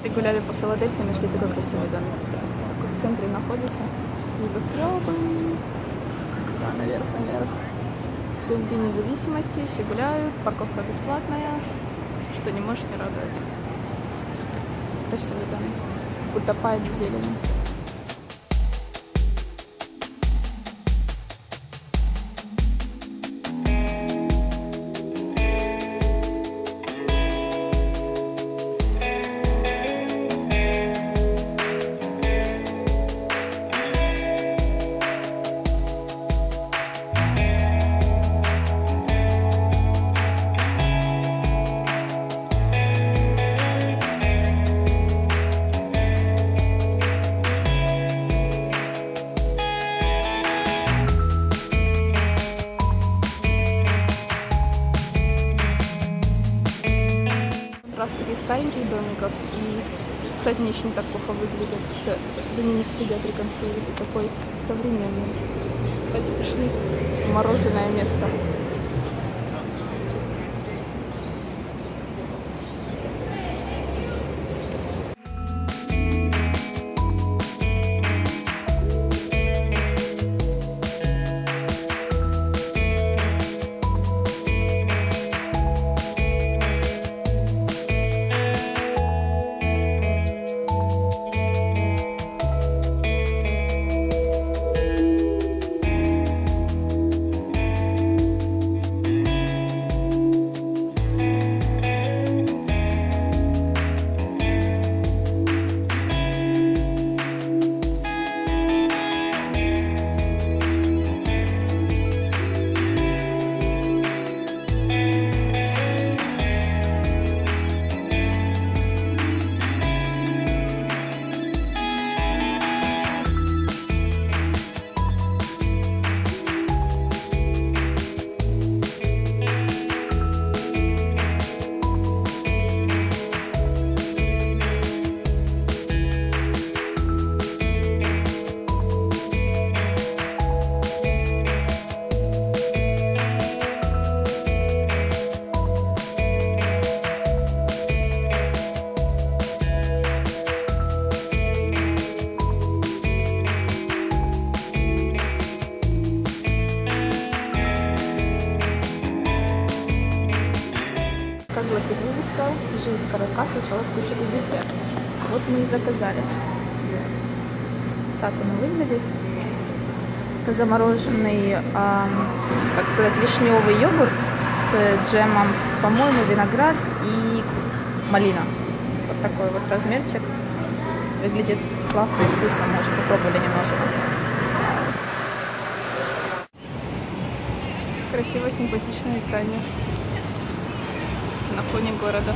Шли гуляли по Филадельфии, нашли такой красивый домик. Такой в центре находится. С небоскребы. Да, наверх, наверх. Сегодня день независимости, все гуляют, парковка бесплатная. Что не может не радовать. Красивый домик. Утопает в зелени. Раз таких стареньких домиков, и, кстати, они еще не так плохо выглядят, как-то за ними следят, реконструируют, такой современный. Кстати, пришли в мороженое место. Гласит вывеска, жизнь коротка, сначала скушать десерт. Вот мы и заказали. Так он выглядит. Это замороженный, как сказать, вишневый йогурт с джемом, по-моему, виноград и малина. Вот такой вот размерчик. Выглядит классно и вкусно, мы уже попробовали немножко. Красивое, симпатичное здание. На фоне города.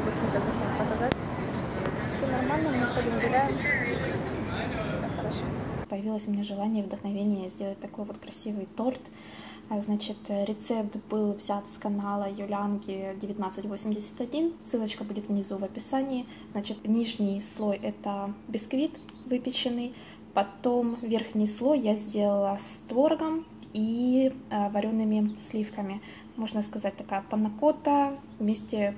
хотела быстренько заснять, показать. Все нормально, мы ходим, гуляем. Все хорошо. Появилось у меня желание и вдохновение сделать такой вот красивый торт. Значит, рецепт был взят с канала YuLianka1981. Ссылочка будет внизу в описании. Значит, нижний слой это бисквит выпеченный. Потом верхний слой я сделала с творогом и вареными сливками. Можно сказать, такая панакота вместе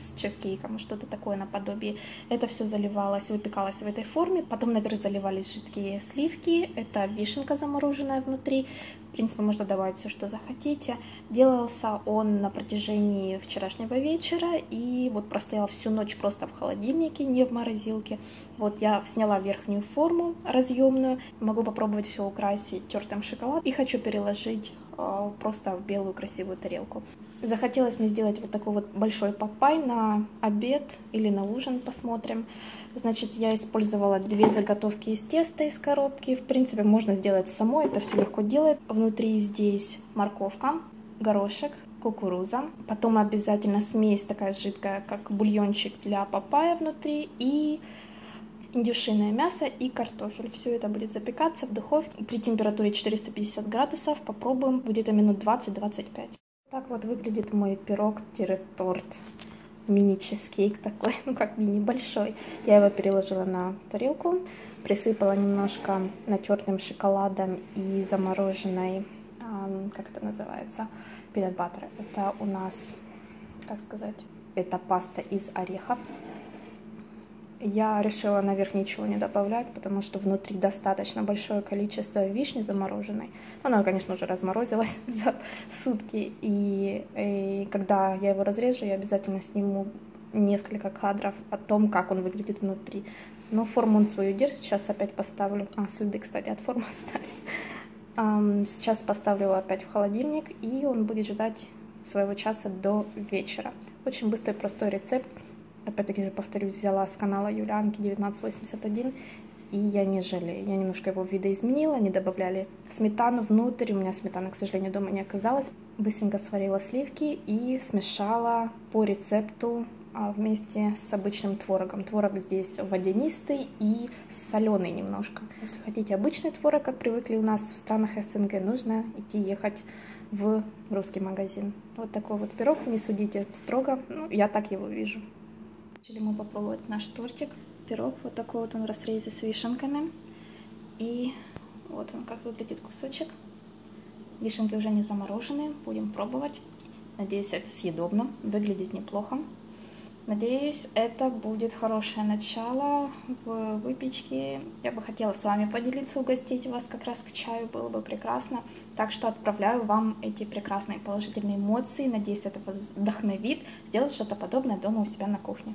с чизкейком, что-то такое наподобие. Это все заливалось, выпекалось в этой форме. Потом наверх заливались жидкие сливки. Это вишенка замороженная внутри. В принципе, можно добавить все, что захотите. Делался он на протяжении вчерашнего вечера. И вот простоял всю ночь просто в холодильнике, не в морозилке. Вот я сняла верхнюю форму разъемную. Могу попробовать все украсить тертым шоколадом. И хочу переложить просто в белую красивую тарелку. Захотелось мне сделать вот такой вот большой папай на обед или на ужин, посмотрим. Значит, я использовала две заготовки из теста из коробки. В принципе, можно сделать самой, это все легко делает. Внутри здесь морковка, горошек, кукуруза. Потом обязательно смесь такая жидкая, как бульончик для папайя внутри, и индюшиное мясо и картофель. Все это будет запекаться в духовке при температуре 450 градусов. Попробуем, будет это минут 20-25. Так вот выглядит мой пирог-торт. Мини-чизкейк такой, ну как мини-большой. Я его переложила на тарелку, присыпала немножко натертым шоколадом и замороженной, как это называется, peanut butter. Это у нас, как сказать, это паста из орехов. Я решила наверх ничего не добавлять, потому что внутри достаточно большое количество вишни замороженной. Она, конечно, уже разморозилась за сутки. И когда я его разрежу, я обязательно сниму несколько кадров о том, как он выглядит внутри. Но форму он свою держит. Сейчас опять поставлю... следы, кстати, от формы остались. Сейчас поставлю его опять в холодильник, и он будет ждать своего часа до вечера. Очень быстрый, простой рецепт. Опять-таки же, повторюсь, взяла с канала YuLianka1981, и я не жалею. Я немножко его видоизменила, не добавляли сметану внутрь. У меня сметаны, к сожалению, дома не оказалось. Быстренько сварила сливки и смешала по рецепту вместе с обычным творогом. Творог здесь водянистый и соленый немножко. Если хотите обычный творог, как привыкли у нас в странах СНГ, нужно идти ехать в русский магазин. Вот такой вот пирог, не судите строго, ну, я так его вижу. Решили мы попробовать наш тортик, пирог, вот такой вот он в разрезе с вишенками, и вот он как выглядит кусочек, вишенки уже не заморожены, будем пробовать, надеюсь, это съедобно, выглядит неплохо, надеюсь, это будет хорошее начало в выпечке, я бы хотела с вами поделиться, угостить вас как раз к чаю, было бы прекрасно, так что отправляю вам эти прекрасные положительные эмоции, надеюсь, это вас вдохновит сделать что-то подобное дома у себя на кухне.